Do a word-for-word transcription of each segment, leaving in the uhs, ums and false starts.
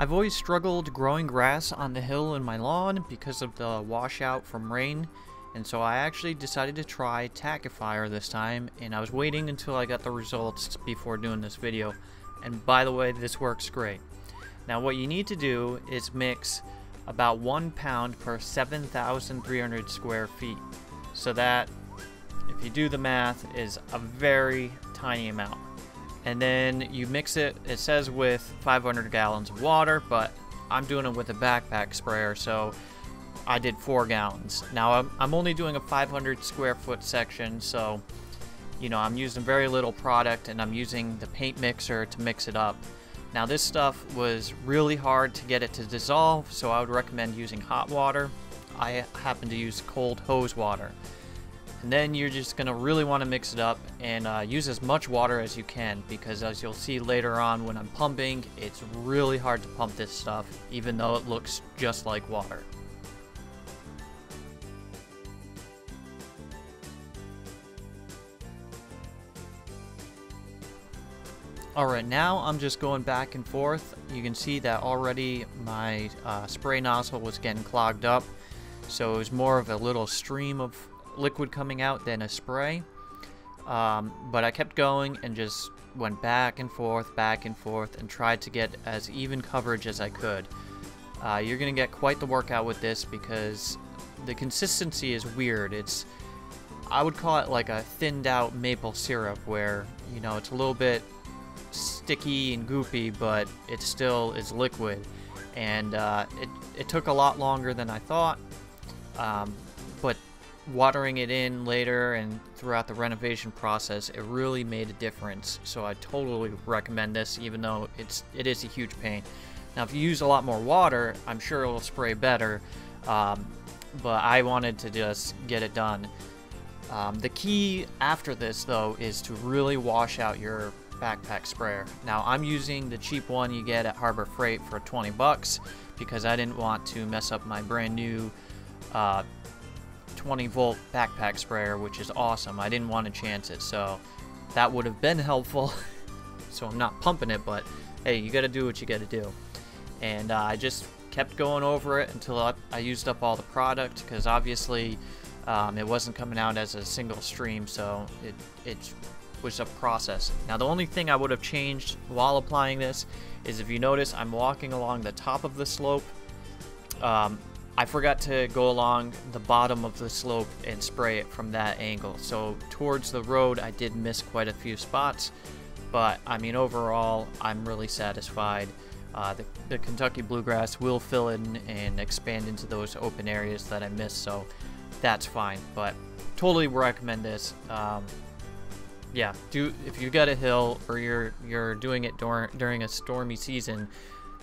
I've always struggled growing grass on the hill in my lawn because of the washout from rain, and so I actually decided to try Tackifier this time, and I was waiting until I got the results before doing this video. And by the way, this works great. Now what you need to do is mix about one pound per seven thousand three hundred square feet. So that, if you do the math, is a very tiny amount. And then you mix it, it says with five hundred gallons of water, but I'm doing it with a backpack sprayer, so I did four gallons. Now I'm, I'm only doing a five hundred square foot section, so you know I'm using very little product, and I'm using the paint mixer to mix it up. Now this stuff was really hard to get it to dissolve, so I would recommend using hot water. I happen to use cold hose water. And then you're just going to really want to mix it up and uh, use as much water as you can, because as you'll see later on when I'm pumping, it's really hard to pump this stuff even though it looks just like water. Alright, now I'm just going back and forth. You can see that already my uh, spray nozzle was getting clogged up, so it was more of a little stream of liquid coming out than a spray, um, but I kept going and just went back and forth back and forth and tried to get as even coverage as I could. Uh, you're gonna get quite the workout with this because the consistency is weird. It's, I would call it like a thinned out maple syrup, where you know it's a little bit sticky and goopy, but it still is liquid, and uh, it, it took a lot longer than I thought, um, but watering it in later and throughout the renovation process, it really made a difference. So I totally recommend this, even though it's it is a huge pain. Now if you use a lot more water, I'm sure it'll spray better, um, but I wanted to just get it done. Um, the key after this though is to really wash out your backpack sprayer. Now I'm using the cheap one you get at Harbor Freight for twenty bucks, because I didn't want to mess up my brand new uh, twenty volt backpack sprayer, which is awesome. I didn't want to chance it, so that would have been helpful. So I'm not pumping it, but hey, you got to do what you got to do. And uh, I just kept going over it until I, I used up all the product, because obviously um, it wasn't coming out as a single stream, so it it was a process. Now the only thing I would have changed while applying this is, if you notice, I'm walking along the top of the slope. Um, I forgot to go along the bottom of the slope and spray it from that angle. So towards the road, I did miss quite a few spots, but I mean, overall, I'm really satisfied. Uh, the, the Kentucky bluegrass will fill in and expand into those open areas that I missed, so that's fine, but totally recommend this. Um, yeah, do if you got a hill or you're, you're doing it dur during a stormy season,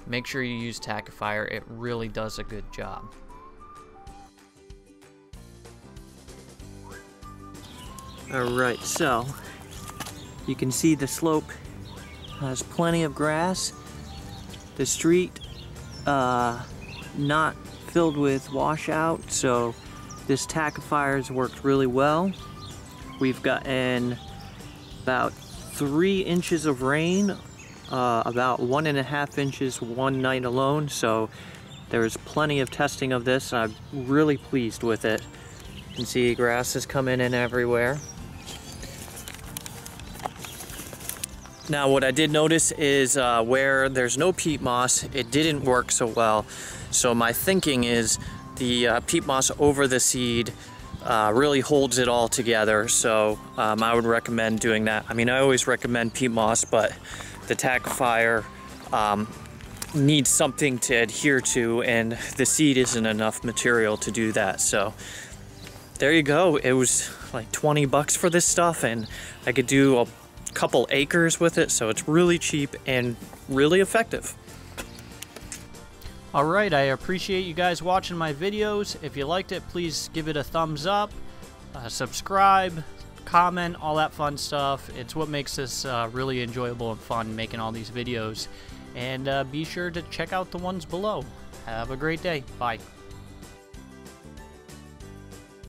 make sure you use Tackifier. It really does a good job. Alright, so you can see the slope has plenty of grass. The street uh, not filled with washout, so this Tackifier worked really well. We've gotten about three inches of rain, uh, about one and a half inches one night alone, so there's plenty of testing of this, and I'm really pleased with it. You can see grass is coming in everywhere. Now what I did notice is uh, where there's no peat moss, it didn't work so well. So my thinking is the uh, peat moss over the seed uh, really holds it all together. So um, I would recommend doing that. I mean, I always recommend peat moss, but the Tackifier um, needs something to adhere to, and the seed isn't enough material to do that. So there you go. It was like twenty bucks for this stuff, and I could do a couple acres with it, so it's really cheap and really effective. All right, I appreciate you guys watching my videos. If you liked it, please give it a thumbs up, uh, subscribe, comment, all that fun stuff. It's what makes this uh, really enjoyable and fun, making all these videos. And uh, be sure to check out the ones below. Have a great day. Bye.